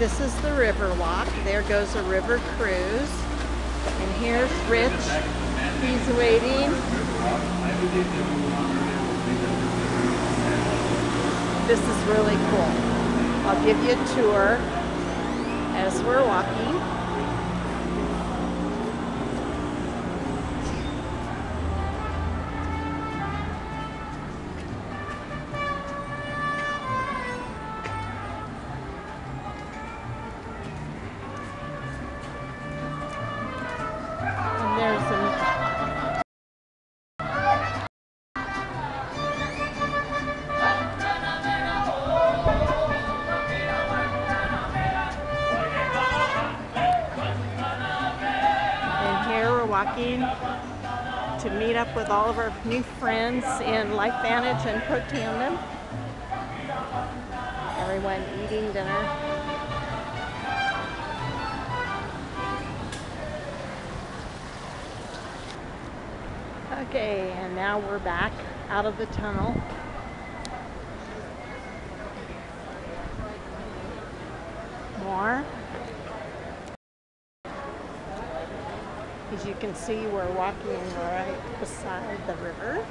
This is the River Walk. There goes a river cruise. And here's Rich. He's waiting. This is really cool. I'll give you a tour as we're walking. To meet up with all of our new friends in LifeVantage and Protandim. Everyone eating dinner. Okay, and now we're back out of the tunnel. More. As you can see, we're walking right beside the river.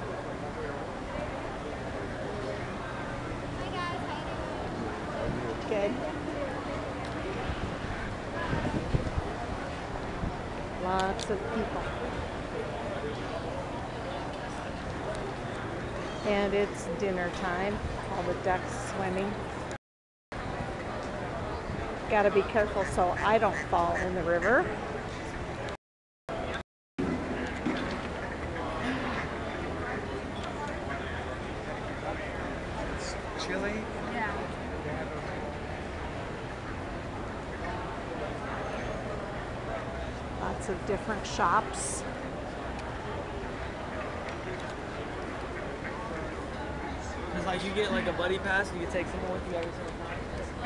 Good. Lots of people. And it's dinner time. All the ducks swimming. Gotta be careful so I don't fall in the river. Chili? Yeah. Lots of different shops. It's like you get like a buddy pass and you can take someone with you every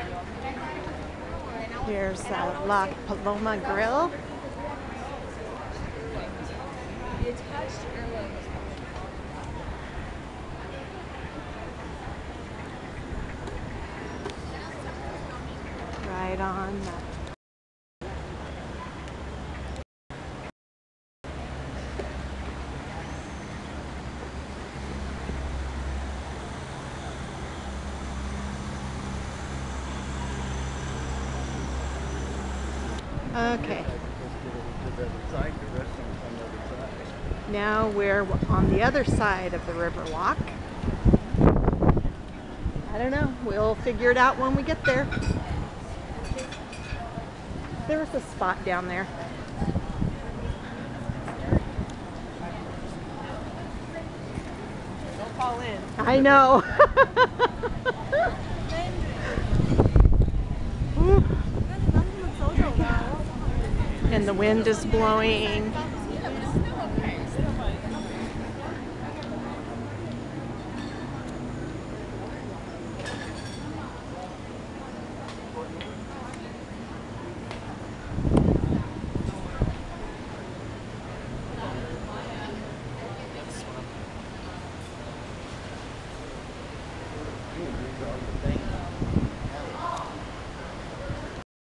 single time. Here's a Lock Paloma Grill. Right on. Okay. Now we're on the other side of the river walk. I don't know. We'll figure it out when we get there. There was a spot down there. Don't fall in. I know. And the wind is blowing.